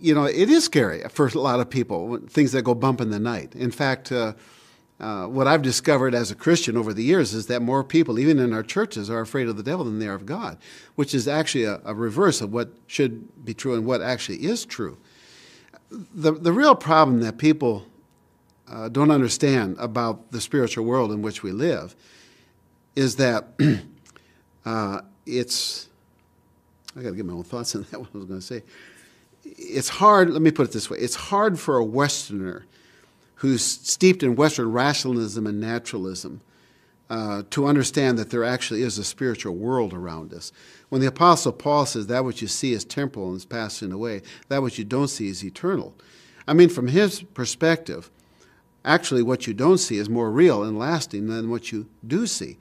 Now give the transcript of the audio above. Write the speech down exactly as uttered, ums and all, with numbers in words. you know, it is scary for a lot of people, things that go bump in the night. In fact, uh, uh, what I've discovered as a Christian over the years is that more people, even in our churches, are afraid of the devil than they are of God, which is actually a, a reverse of what should be true and what actually is true. The, the real problem that people uh, don't understand about the spiritual world in which we live is that uh, it's, I got to get my own thoughts on that, what I was going to say. It's hard, let me put it this way, it's hard for a Westerner who's steeped in Western rationalism and naturalism uh, to understand that there actually is a spiritual world around us. When the Apostle Paul says that what you see is temporal and is passing away, that what you don't see is eternal. I mean, from his perspective, actually what you don't see is more real and lasting than what you do see.